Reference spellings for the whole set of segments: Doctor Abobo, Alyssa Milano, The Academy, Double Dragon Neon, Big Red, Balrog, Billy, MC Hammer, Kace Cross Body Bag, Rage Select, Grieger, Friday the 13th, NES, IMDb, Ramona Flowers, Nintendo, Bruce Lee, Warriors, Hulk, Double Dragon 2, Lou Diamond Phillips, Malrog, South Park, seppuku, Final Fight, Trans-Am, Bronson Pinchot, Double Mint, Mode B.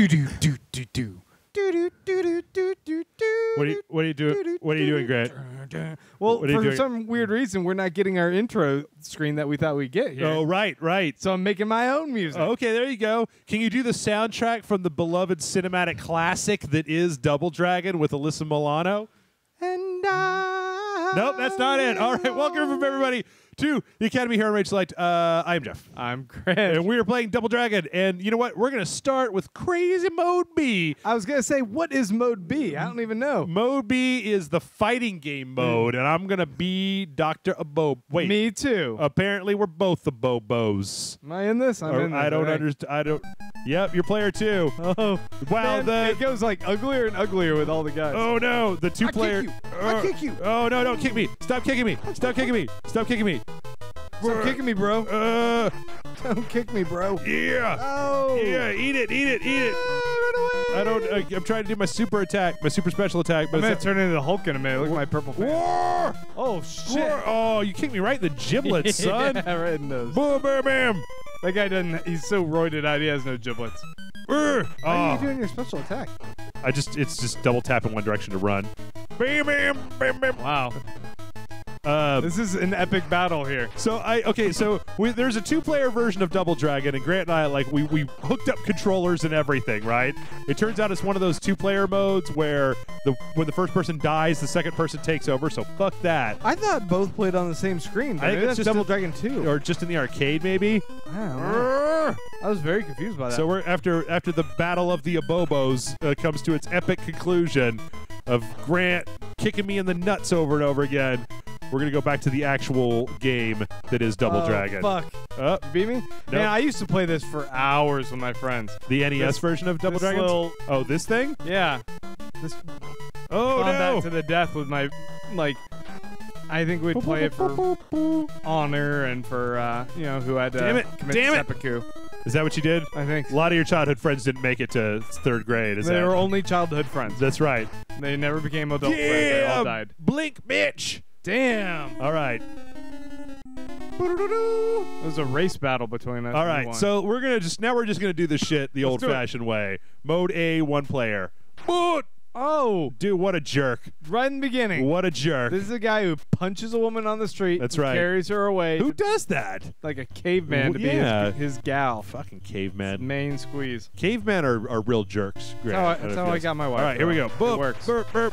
What are you doing, Grant? Well, for some weird reason, we're not getting our intro screen that we thought we'd get here. Oh, right. So I'm making my own music. Okay, there you go. Can you do the soundtrack from the beloved cinematic classic that is Double Dragon with Alyssa Milano? And I... Nope, that's not it. All right, welcome everybody to the Academy here on Rage Select. I'm Jeff. I'm Grant. And we are playing Double Dragon. And you know what? We're going to start with crazy Mode B. I was going to say, what is Mode B? I don't even know. Mode B is the fighting game mode, and I'm going to be Doctor Abobo. Wait. Me too. Apparently, we're both the Bobos. Am I in this? I don't understand. Yep, you're player two. Oh. Wow. It goes like uglier and uglier with all the guys. Oh, no. The two-player. I kick you. Oh, no, don't kick me. Stop kicking me. Stop kicking me. Stop kicking me. Stop kicking me, bro. Don't kick me, bro. Yeah. Oh. Yeah, eat it. I'm trying to do my super attack, my super special attack. But I'm going to turn into the Hulk in a minute. Look at my purple face. War! Oh, shit. War. Oh, you kicked me right in the giblets, son. Yeah, right in those. Boom, bam, bam. That guy doesn't, he's so roided out, he has no giblets. How are you doing your special attack? It's just double tap in one direction to run. Bam, bam, bam, bam. Wow. This is an epic battle here. So there's a two-player version of Double Dragon, and Grant and I, like, we hooked up controllers and everything, right? It turns out it's one of those two-player modes where when the first person dies, the second person takes over. So fuck that. I thought both played on the same screen. I think that's just Double Dragon 2, or just in the arcade, maybe. I was very confused by that. So we're after the battle of the Abobos comes to its epic conclusion of Grant kicking me in the nuts over and over again. We're going to go back to the actual game that is Double Dragon. Fuck. Bimmy? Nope. Man, I used to play this for hours with my friends. The NES version of Double Dragon? Oh, this thing? Yeah. This combat to the death with my, like, I think we'd play it for honor and for, you know, who had to commit seppuku. Is that what you did? I think. A lot of your childhood friends didn't make it to third grade. They were only childhood friends. That's right. They never became adult friends. They all died. Blink, bitch! Damn! All right. It was a race battle between us. All right, so we're going to just... Now we're just going to do this shit the old-fashioned way. Mode A, one player. Boot! Oh! Dude, what a jerk. Right in the beginning. What a jerk. This is a guy who punches a woman on the street. That's right. Carries her away. Who does that? Like a caveman to be his gal. Fucking caveman. Main squeeze. Cavemen are real jerks. Great. That's how I got my wife. All right, here we go. Boop, it works. Burp, burp.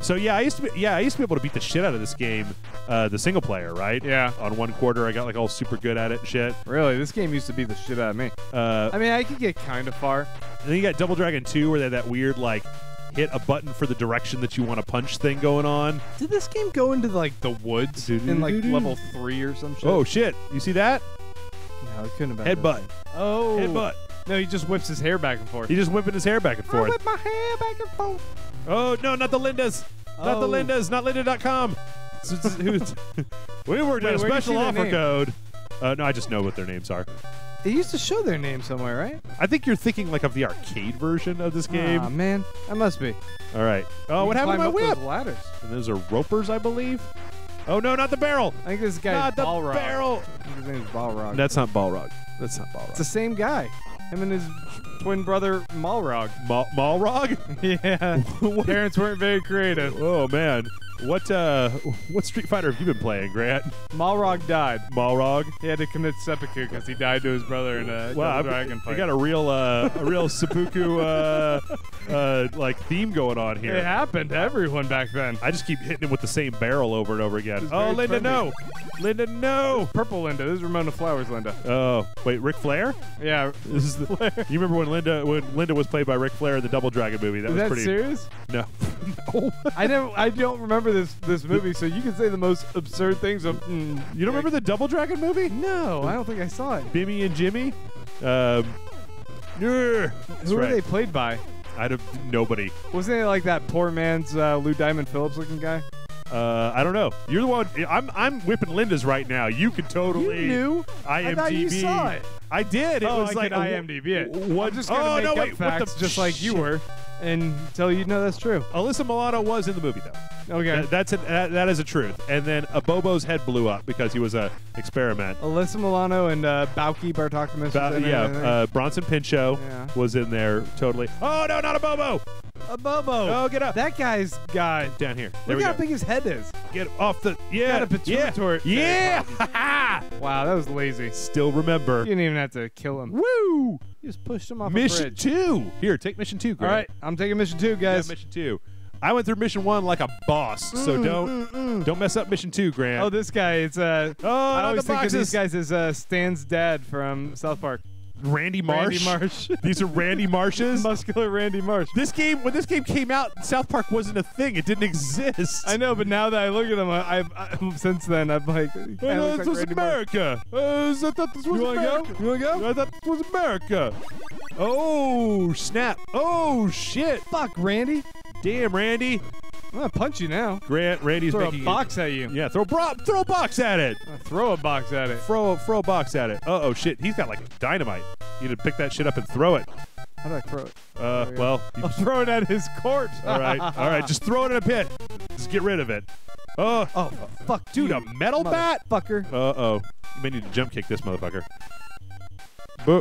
So yeah, I used to be able to beat the shit out of this game, the single player, right? Yeah. On one quarter, I got like all super good at it and shit. Really, this game used to beat the shit out of me. I mean, I could get kind of far. And then you got Double Dragon 2, where they had that weird like hit a button for the direction that you want to punch thing going on. Did this game go into like the woods in like level 3 or some shit? Oh shit! You see that? No, it couldn't have been. Headbutt. Oh. Headbutt. No, he just whips his hair back and forth. He's just whipping his hair back and forth. I whip my hair back and forth. Oh, no, not the Lindas. Not the Lindas. Not Linda.com. We worked on a special offer code. No, I just know what their names are. They used to show their name somewhere, right? I think you're thinking, like, of the arcade version of this game. Aw, man. I must be. All right. Oh, what happened to my whip? Those ladders. And those are ropers, I believe. Oh, no, not the barrel. I think this guy's Balrog. Not the barrel. I think his name is Balrog. That's not Balrog. It's the same guy. Him and his twin brother, Malrog. Malrog? Yeah. Parents weren't very creative. Oh, man. What Street Fighter have you been playing, Grant? Malrog died. Malrog? He had to commit seppuku because he died to his brother in a Double Dragon fight. You got a real seppuku like theme going on here. It happened to everyone back then. I just keep hitting him with the same barrel over and over again. Oh, Linda, no! Linda, no! Purple Linda. This is Ramona Flowers Linda. Oh, wait, Ric Flair? Yeah, this is the Flair. You remember when Linda was played by Ric Flair in the Double Dragon movie? That was pretty serious. No. No. I don't remember this movie, so you can say the most absurd things. You don't remember the Double Dragon movie? No, I don't think I saw it. Bimmy and Jimmy? Who were they played by? Nobody. Wasn't it like that poor man's Lou Diamond Phillips looking guy? I don't know. You're the one. I'm whipping Linda's right now. You could totally. You knew? IMDb. I thought you saw it. I did. It was like IMDb. I'm just going to make up facts just like you were. until you know that's true. Alyssa Milano was in the movie, though. Okay. That is a truth. And then Abobo's head blew up because he was an experiment. Alyssa Milano and Bauke Bartokomus. Bronson Pinchot was in there totally. Oh, no, not Abobo! Abobo! Oh, get up. That guy's got... Down here. There Look how big his head is. Get off the... Yeah. Got a pituitary. Yeah! Wow, that was lazy. Still remember. You didn't even have to kill him. Woo! You just pushed him off a bridge. Mission 2! Here, take mission 2, Grant. All right, I'm taking mission 2, guys. Yeah, mission 2. I went through mission 1 like a boss, so don't mess up mission 2, Grant. Oh, this guy. It's I always think of these guys as Stan's dad from South Park. Randy Marsh. Randy Marsh. These are Randy Marshes. Muscular Randy Marsh. This game, when this game came out, South Park wasn't a thing. It didn't exist. I know, but now that I look at them, since then, I'm like, this was America. I thought this was America. You want to go? I thought this was America. Oh, snap. Oh, shit. Fuck, Randy. Damn, Randy. I'm going to punch you now. Grant, Randy's making a box at you. Yeah, throw a box at it. Throw a box at it. Throw a box at it. Uh-oh, shit. He's got, like, dynamite. You need to pick that shit up and throw it. How do I throw it? Well. I'll throw it at his corpse. All right. All right. Just throw it in a pit. Just get rid of it. Oh, fuck, dude. A metal bat? Fucker. Uh-oh. You may need to jump kick this motherfucker.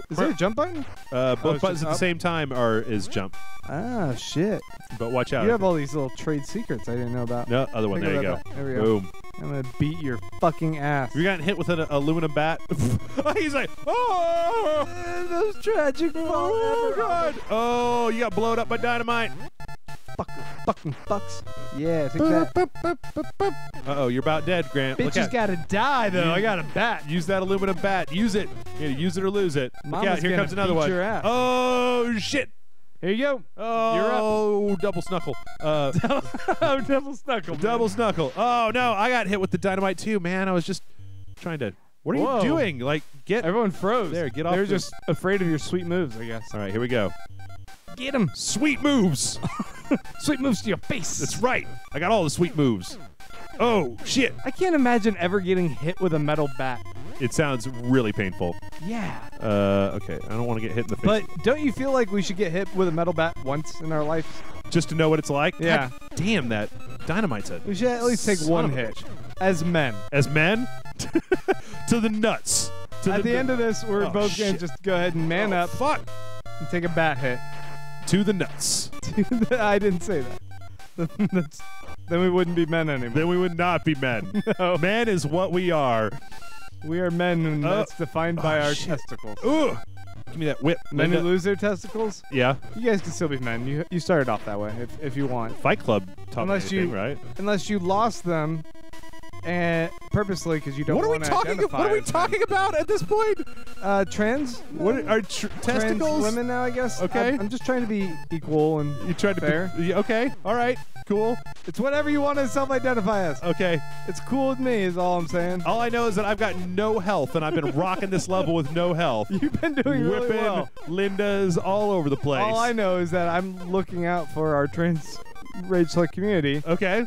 Is there a jump button? Both buttons at the same time is jump. Ah, shit. But watch out. You have all these little trade secrets I didn't know about. No, other one. There you go. There we go. Boom. I'm going to beat your fucking ass. You got hit with an aluminum bat. He's like, oh! Those tragic Oh, God. Oh, you got blown up by dynamite. Fucking fucks. Yeah, take that. Uh-oh, you're about dead, Grant. Bitches gotta die, though. I got a bat. Use that aluminum bat. Use it. Yeah, use it or lose it. Look out. Here comes another one. Oh, shit. Here you go. Oh, you're up. Oh, double snuckle. Double snuckle. Double snuckle. Oh, no. I got hit with the dynamite, too, man. I was just trying to... What are you doing? Like, get... Everyone froze. There, get off. They're just afraid of your sweet moves, I guess. All right, here we go. Get him. Sweet moves. Sweet moves to your face. That's right. I got all the sweet moves. Oh, shit. I can't imagine ever getting hit with a metal bat. It sounds really painful. Yeah. Okay. I don't want to get hit in the face. But don't you feel like we should get hit with a metal bat once in our lives? Just to know what it's like? Yeah. God damn, that dynamite's it. We should at least take one hit. As men. As men? To the nuts. To at the end of this, we're both going to just go ahead and man up. Fuck. And take a bat hit. To the nuts. I didn't say that. Then we wouldn't be men anymore. Then we would not be men. No. Man is what we are. We are men, and that's defined by our testicles. Ooh. Give me that whip. Men who lose their testicles? Yeah. You guys can still be men. You started off that way if you want. Fight Club taught me anything, right? Unless you lost them purposely because you don't want to identify. What are we talking about at this point? Trans? What are testicles? Trans women now, I guess. Okay. I'm just trying to be equal and fair. Okay. All right. Cool. It's whatever you want to self-identify as. Okay. It's cool with me is all I'm saying. All I know is that I've got no health, and I've been rocking this level with no health. You've been doing really well. Linda's all over the place. All I know is that I'm looking out for our trans Rage Select community. Okay.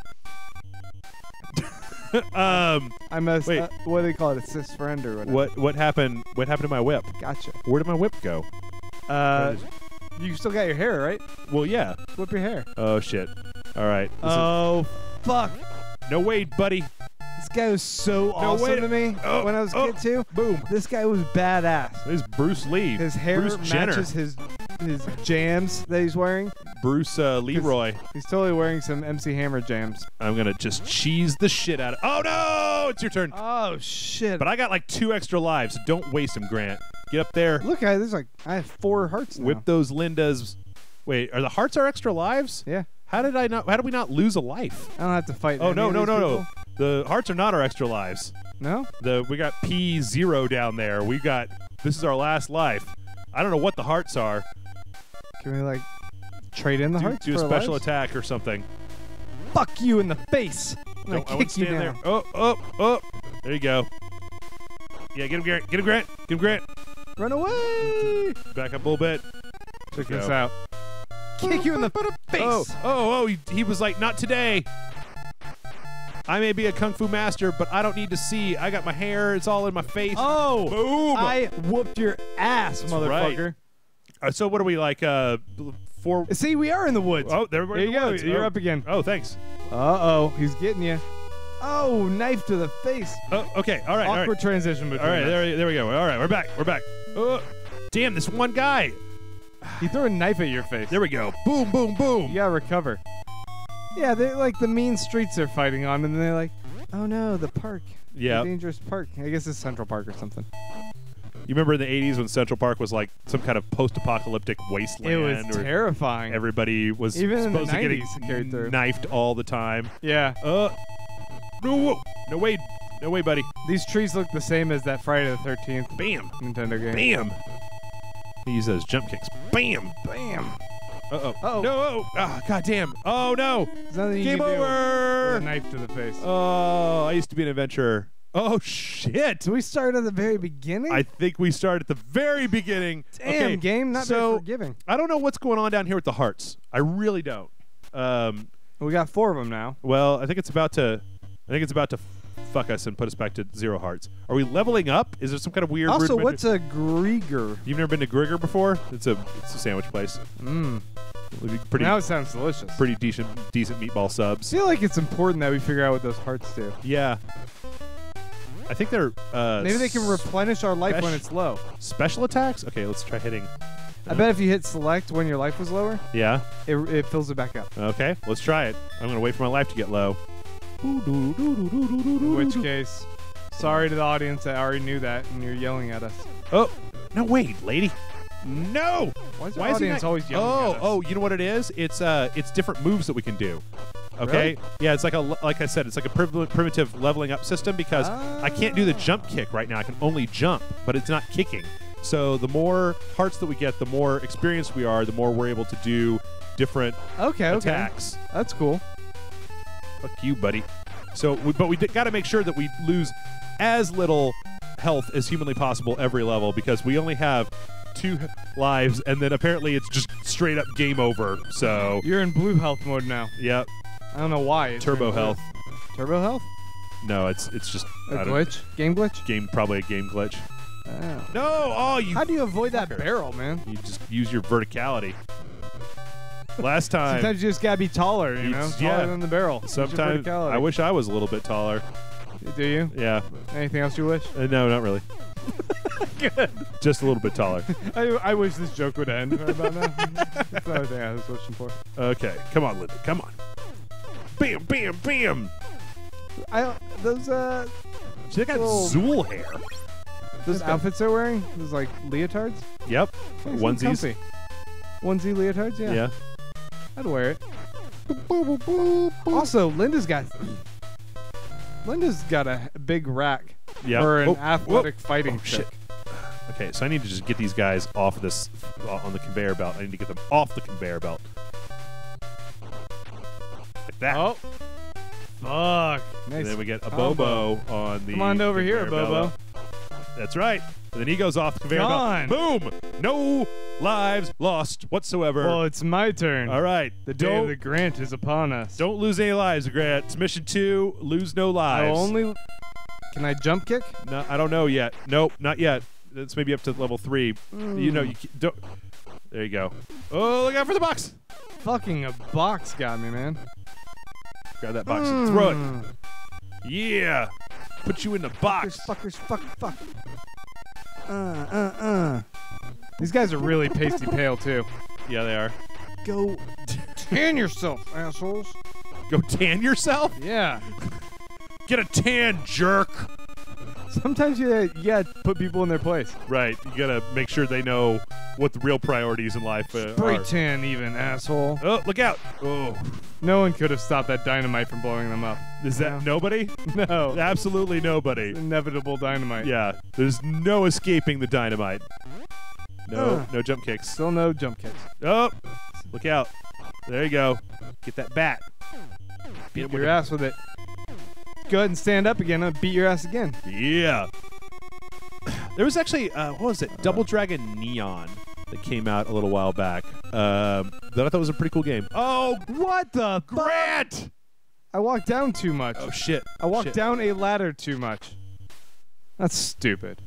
I'm a what do they call it? A cis friend or whatever. What happened? What happened to my whip? Gotcha. Where did my whip go? You still got your hair, right? Well, yeah. Whip your hair. Oh shit! All right. Oh fuck! No way, buddy. This guy was so awesome to me when I was a kid too. Boom! This guy was badass. This is Bruce Lee. His hair matches his jams that he's wearing. Bruce Leroy. He's totally wearing some MC Hammer jams. I'm gonna just cheese the shit out of. Oh no! It's your turn. Oh shit! But I got like 2 extra lives, so don't waste them, Grant. Get up there. Look, I have 4 hearts now. Whip those Lindas. Wait, are the hearts our extra lives? Yeah. How did we not lose a life? I don't have to fight. Oh no no no no! The hearts are not our extra lives. No. We got P0 down there. We got this is our last life. I don't know what the hearts are. Can we like trade in the hearts? Do a special attack or something. Fuck you in the face. No, I won't stand there. Oh! There you go. Yeah, get him, Grant. Get him, Grant. Get him, Grant. Run away. Back up a little bit. Check this out. Kick you in the face. Oh! He was like, not today. I may be a kung fu master, but I don't need to see. I got my hair. It's all in my face. Oh! Boom! I whooped your ass, motherfucker. Right. So what are we like? 4. See, we are in the woods. Oh, there we go. You're up again. Oh, thanks. Uh-oh, he's getting you. Oh, knife to the face. Oh, okay. All right. Awkward transition. All right, there we go. All right, we're back. We're back. Oh, damn, this one guy. He threw a knife at your face. There we go. Boom, boom, boom. Yeah, recover. Yeah, they're like the mean streets they're fighting on, and then they're like, oh no, the park. Yeah. The dangerous park. I guess it's Central Park or something. You remember in the 80s when Central Park was like some kind of post-apocalyptic wasteland? It was terrifying. Everybody was supposed to get knifed all the time. Yeah. No, no way. No way, buddy. These trees look the same as that Friday the 13th Bam. Nintendo game. Bam. He uses those jump kicks. Bam. Bam. Uh-oh. Uh-oh. No. Oh, oh goddamn. Oh, no. Game over. A knife to the face. Oh, I used to be an adventurer. Oh, shit. Did we start at the very beginning? I think we start at the very beginning. Damn, okay, game. Not very forgiving. I don't know what's going on down here with the hearts. I really don't. We got 4 of them now. Well, I think it's about to... I think it's about to fuck us and put us back to 0 hearts. Are we leveling up? Is there some kind of weird... Also, what's a Grieger? You've never been to Grieger before? It's a sandwich place. Mmm. Now it sounds delicious. Pretty decent meatball subs. I feel like it's important that we figure out what those hearts do. Yeah. I think they're... maybe they can replenish our life when it's low. Special attacks? Okay, let's try hitting... I bet if you hit select when your life was lower, yeah, it fills it back up. Okay, let's try it. I'm going to wait for my life to get low. In which case, sorry to the audience that already knew that and you're yelling at us. Oh, no, wait, lady. No! Why is the audience always yelling at us? Oh, you know what it is? It's different moves that we can do. Okay? Really? Yeah, it's like I said, it's like a primitive leveling up system because I can't do the jump kick right now. I can only jump, but it's not kicking. So the more hearts that we get, the more experienced we are, the more we're able to do different attacks. Okay. That's cool. Fuck you, buddy. So, but we got to make sure that we lose as little health as humanly possible every level because we only have 2 lives, and then apparently it's just straight up game over. So you're in blue health mode now. Yep. I don't know why. It's turbo health. Turbo health? No, it's just a glitch. Game glitch. Probably a game glitch. Oh. No! Oh, you. How do you avoid that barrel, man? You just use your verticality. Last time. Sometimes you just gotta be taller, you know? Taller than the barrel. Sometimes. I wish I was a little bit taller. Do you? Yeah. Anything else you wish? No, not really. Good. Just a little bit taller. I wish this joke would end right about now. That's the other thing I was wishing for. Okay. Come on, Linda. Come on. Bam, bam, bam. She got Zool hair. Those outfits they're wearing? Those, like, leotards? Yep. Onesies. Onesie leotards? Yeah. Yeah. I'd wear it. Boop, boop, boop, boop. Also, Linda's got a big rack for an athletic fighting trick. Shit. Okay, so I need to just get these guys off this on the conveyor belt. I need to get them off the conveyor belt. Like that. Oh, fuck! Nice. And then we get Abobo on the. Come on over here, Abobo. That's right. And then he goes off the conveyor belt. Boom! No lives lost whatsoever. Well, it's my turn. All right. The day of the Grant is upon us. Don't lose any lives, Grant. It's mission 2. Lose no lives. Can I jump kick? No, I don't know yet. Nope, not yet. It's maybe up to level 3. You know, you don't. There you go. Oh, look out for the box! Fucking a box got me, man. Grab that box and throw it. Yeah. Put you in the box. Fuckers, fuck. These guys are really pasty pale, too. Yeah, they are. Go tan yourself, assholes. Go tan yourself? Yeah. Get a tan, jerk. Sometimes you put people in their place. Right. You gotta make sure they know what the real priorities in life are. Spray tan even, asshole. Oh, look out. Oh. No one could have stopped that dynamite from blowing them up. Is that nobody? No. Absolutely nobody. It's inevitable dynamite. Yeah. There's no escaping the dynamite. No. No jump kicks. Still no jump kicks. Oh. Look out. There you go. Get that bat. Beat your ass with it. Go ahead and stand up again. I'll beat your ass again. Yeah. There was actually, what was it? Double Dragon Neon that came out a little while back. That I thought was a pretty cool game. Oh, what the Grant! Fuck? I walked down too much. Oh, shit. I walked down a ladder too much. That's stupid.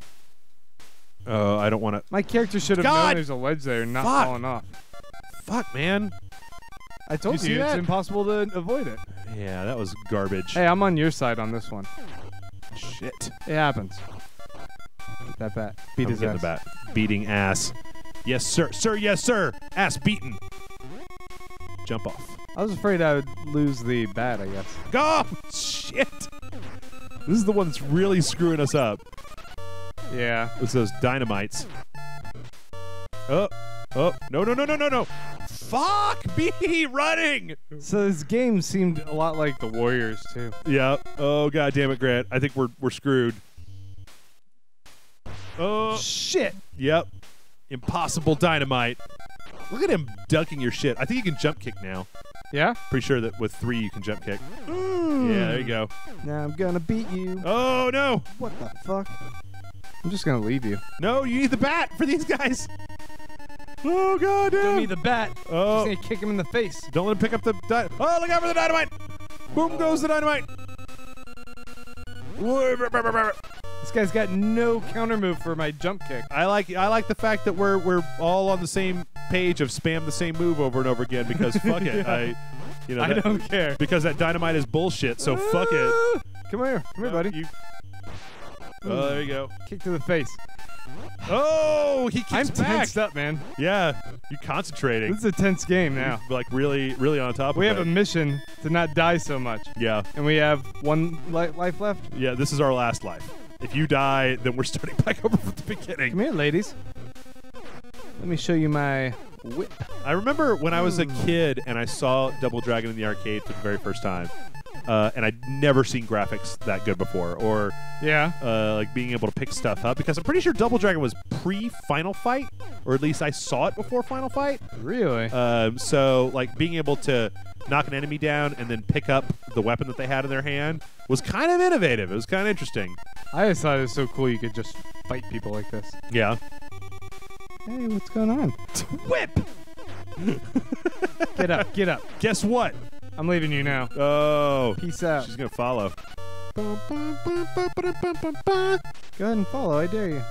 Oh, I don't want to. My character should have known there's a ledge there and not falling off. Fuck, man. I told you, it's impossible to avoid it. Yeah, that was garbage. Hey, I'm on your side on this one. Shit. It happens. Get that bat. Beat his ass. The bat. Beating ass. Yes, sir. Sir, yes, sir. Ass beaten. Jump off. I was afraid I would lose the bat, I guess. Go! Shit. This is the one that's really screwing us up. Yeah. It's those dynamites. Oh. Oh. No, no, no, no, no, no. Fuck me running! So this game seemed a lot like the Warriors, too. Yeah. Oh, god damn it, Grant. I think we're screwed. Oh. Shit. Yep. Impossible dynamite. Look at him ducking your shit. I think you can jump kick now. Yeah? Pretty sure that with 3 you can jump kick. Mm. Yeah, there you go. Now I'm gonna beat you. Oh, no! What the fuck? I'm just gonna leave you. No, you need the bat for these guys! Oh, god damn! Don't need the bat. Oh. Just gonna kick him in the face. Don't let him pick up the dynamite. Oh, look out for the dynamite! Boom goes the dynamite! This guy's got no counter move for my jump kick. I like the fact that we're all on the same page of spam the same move over and over again because fuck it. Yeah. I don't care. Because that dynamite is bullshit, so fuck it. Come here. Come here, buddy. Oh, there you go. Kick to the face. Oh, he kicks back. I'm tensed up, man. Yeah, you're concentrating. This is a tense game now. He's like really, really on top of it. We have a mission to not die so much. Yeah. And we have one life left. Yeah, this is our last life. If you die, then we're starting back over from the beginning. Come here, ladies. Let me show you my whip. I remember when I was a kid and I saw Double Dragon in the arcade for the very first time. And I'd never seen graphics that good before, or like being able to pick stuff up, because I'm pretty sure Double Dragon was pre-Final Fight, or at least I saw it before Final Fight. Really? So like being able to knock an enemy down and then pick up the weapon that they had in their hand was kind of innovative. It was kind of interesting. I just thought it was so cool you could just fight people like this. Yeah. Hey, what's going on? Whip! Get up, get up. Guess what? I'm leaving you now. Oh. Peace out. She's going to follow. Go ahead and follow. I dare you.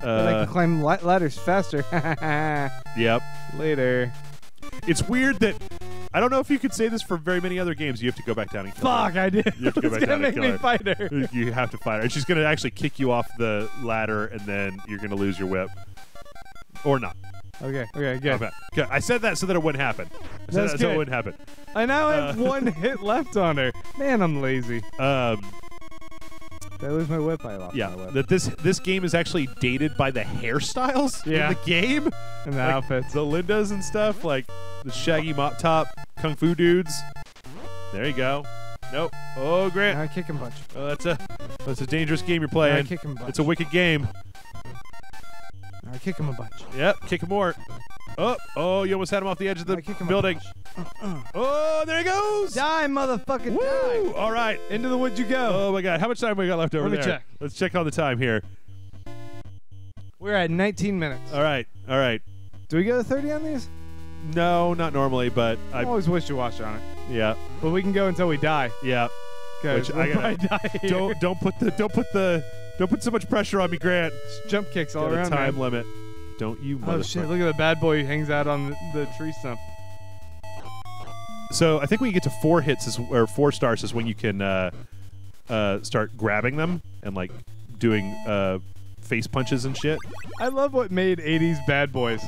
I like to climb ladders faster. Yep. Later. It's weird that... I don't know if you could say this for very many other games. You have to go back down and kill her. Fuck, I did. You have to go back down and kill her. It's going to make me fight her. You have to fight her. And she's going to actually kick you off the ladder, and then you're going to lose your whip. Or not. Okay, okay, good. Okay. I said that so that it wouldn't happen. I said that so it wouldn't happen. I now have one hit left on her. Man, I'm lazy. Did I lose my whip? I lost my whip. That this game is actually dated by the hairstyles in the game. And the outfits. The Lindas and stuff, like the shaggy mop top kung fu dudes. There you go. Nope. Oh, Grant. Now I kick him bunch. Oh, that's a dangerous game you're playing. Now I kick him bunch. It's a wicked game. I kick him a bunch. Yep, kick him more. Oh, oh, you almost had him off the edge of the building. Oh, there he goes. Die, motherfucking Woo! Die. All right. Into the woods you go. Oh, my God. How much time we got left over there? Let me check. Let's check on the time here. We're at 19 minutes. All right. All right. Do we go to 30 on these? No, not normally, but I always wish you watched on it. Yeah. But we can go until we die. Yeah. Which I gotta, die here. Don't put so much pressure on me, Grant. Jump kicks all around. Time limit. Don't you? Oh shit! Look at the bad boy who hangs out on the tree stump. So I think when you get to 4 hits or 4 stars is when you can start grabbing them and like doing face punches and shit. I love what made 80s bad boys.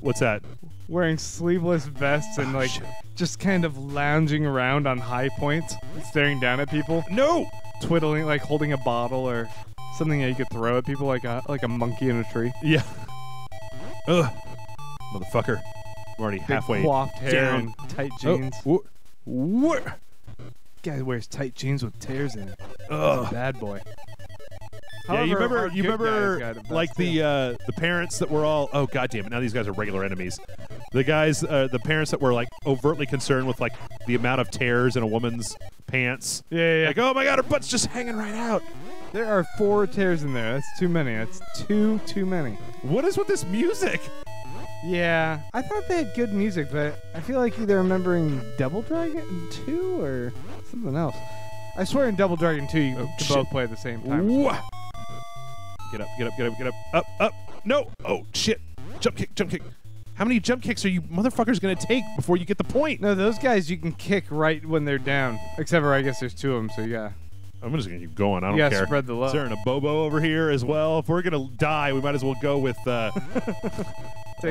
What's that? Wearing sleeveless vests and like just kind of lounging around on high points, staring down at people. No, twiddling like holding a bottle or something that you could throw at people, like a monkey in a tree. Yeah. Ugh, motherfucker! I'm already halfway down. Hair and tight jeans. Oh. What? Guy wears tight jeans with tears in it. Ugh, bad boy. However, yeah, you remember like the parents that were all oh god damn it now these guys are regular enemies. The guys, the parents that were like overtly concerned with like the amount of tears in a woman's pants. Yeah. Like oh my god, her butt's just hanging right out. There are 4 tears in there. That's too many. That's too many. What is with this music? Yeah, I thought they had good music, but I feel like either remembering Double Dragon 2 or something else. I swear in Double Dragon 2 you can both play at the same time. What? Get up, get up, get up, get up. Up, up. No. Oh, shit. Jump kick, jump kick. How many jump kicks are you motherfuckers going to take before you get the point? No, those guys you can kick right when they're down. Except for I guess there's two of them, so yeah. I'm just going to keep going. I don't care. Spread the love. Is there an Abobo over here as well? If we're going to die, we might as well go with... Take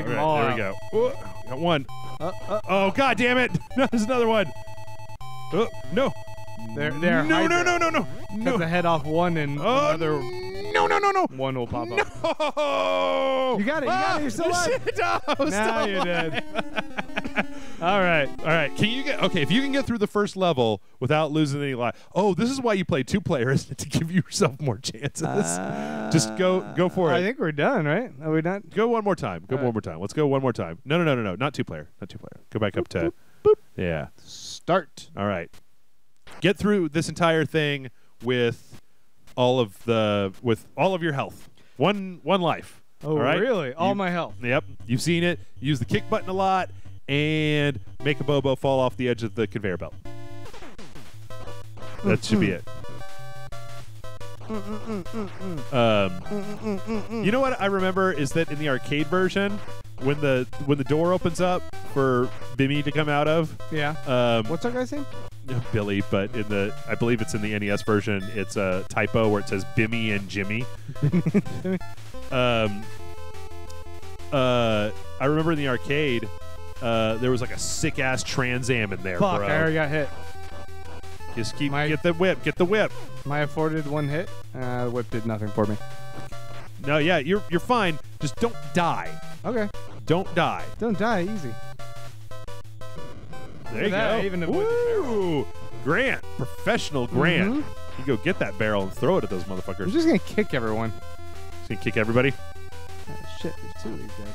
them all out. There we go. Oh, got one. Oh, God damn it. No, there's another one. Oh, no. They're no. Cut the head off one and another... No. One will pop up. No! You got it. You got it. You're still alive. Now you're dead. All right. Can you get... Okay, if you can get through the first level without losing any life... Oh, this is why you play two-player, isn't it? To give yourself more chances. Just go for it. I think we're done, right? Are we not? Go one more time. Go one more time. Let's go one more time. No. Not two-player. Go back up to... Boop. Yeah. Start. All right. Get through this entire thing with... all of your health, one life. Oh, all right? Really? All my health. Yep. You've seen it. Use the kick button a lot, and make a Bobo fall off the edge of the conveyor belt. That should be it. You know what I remember is that in the arcade version, when the door opens up for Bimmy to come out of. Yeah. What's that guy's name? Billy, but in the I believe it's in the NES version, it's a typo where it says Bimmy and Jimmy. I remember in the arcade, there was like a sick ass Trans-Am in there. Fuck, bro. I already got hit. Just get the whip, My afforded one hit, whip did nothing for me. No, yeah, you're fine. Just don't die. Okay. Don't die. Don't die, easy. There you go. Even Woo! Grant. Professional Grant. You go get that barrel and throw it at those motherfuckers. I'm just going to kick everyone. Just going to kick everybody? Oh, shit. There's two of these guys.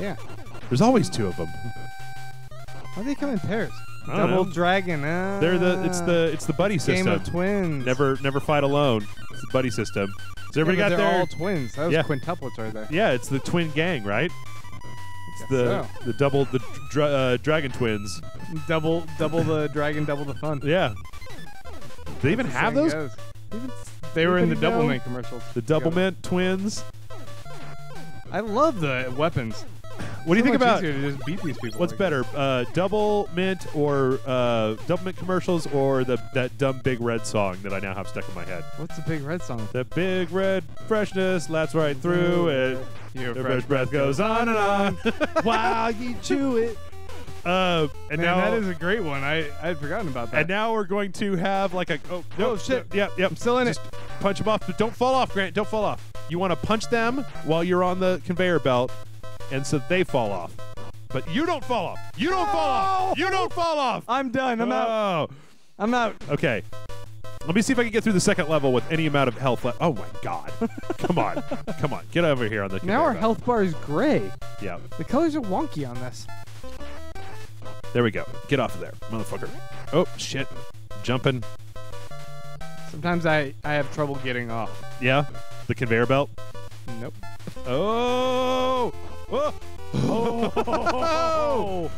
Yeah. There's always two of them. Why do they come in pairs? Double Dragon. They're it's the buddy system. Game of twins. Never fight alone. It's the buddy system. So everybody got they're all twins. That was quintuplets right there. Yeah, it's the twin gang, right? The Dragon Twins. Double the dragon, double the fun. Yeah. Do they even have those? They were in the Double Mint commercials. The Double Mint Twins. I love the weapons. What do you think about just beat these people? What's better, Double Mint or Double Mint commercials, or that dumb Big Red song that I now have stuck in my head? What's the Big Red song? The Big Red freshness laps right through it. Your fresh breath goes on and on while you chew it. And man, now that is a great one. I had forgotten about that. And now we're going to have like a shit. Yep. I'm still in just it. Punch them off, but don't fall off, Grant. Don't fall off. You want to punch them while you're on the conveyor belt. And so they fall off. But you don't fall off. You don't fall off. You don't fall off. I'm done. I'm out. I'm out. Okay. Let me see if I can get through the second level with any amount of health left. Oh, my God. Come on. Come on. Get over here on the Now our health bar is gray. Yeah. The colors are wonky on this. There we go. Get off of there, motherfucker. Oh, shit. Jumping. Sometimes I have trouble getting off. Yeah? The conveyor belt? Nope. Oh! Oh!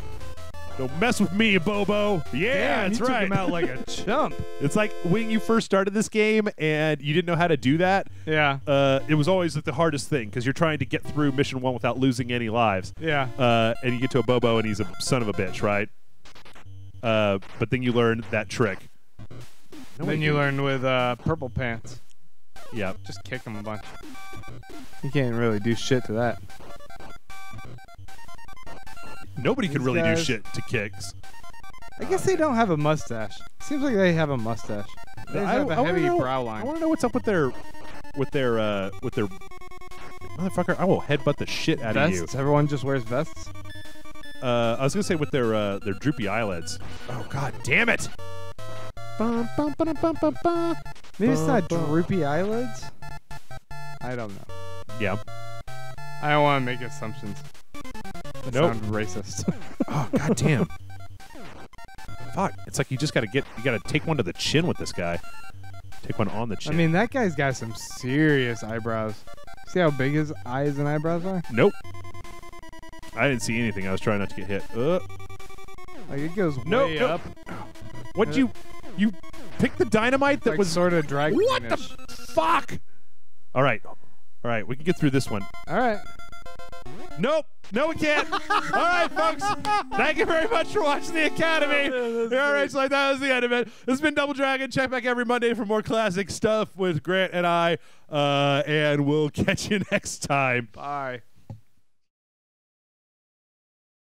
Don't mess with me, Bobo. Yeah, damn, that's right. You took him out like a chump. It's like when you first started this game and you didn't know how to do that. Yeah. It was always the hardest thing because you're trying to get through mission one without losing any lives. Yeah. And you get to a Bobo and he's a son of a bitch, right? But then you learn that trick. Then you learn with purple pants. Yeah. Just kick him a bunch. You can't really do shit to that. Nobody can really do shit to kicks. I guess they don't have a mustache. Seems like they have a mustache. They have a heavy brow line. I want to know what's up with their motherfucker. I will headbutt the shit out of you. Everyone just wears vests. I was gonna say with their droopy eyelids. Oh god, damn it! Maybe it's not droopy eyelids. I don't know. Yeah. I don't want to make assumptions. That sounds racist. Oh, goddamn. Fuck. It's like you gotta take one to the chin with this guy. Take one on the chin. I mean, that guy's got some serious eyebrows. See how big his eyes and eyebrows are? Nope. I didn't see anything. I was trying not to get hit. Like, it goes way up. What'd you picked the dynamite that was sort of dragon. What the fuck? All right. We can get through this one. All right. Nope. No, we can't. All right, folks. Thank you very much for watching The Academy. All right, so that was the end of it. This has been Double Dragon. Check back every Monday for more classic stuff with Grant and I. And we'll catch you next time. Bye.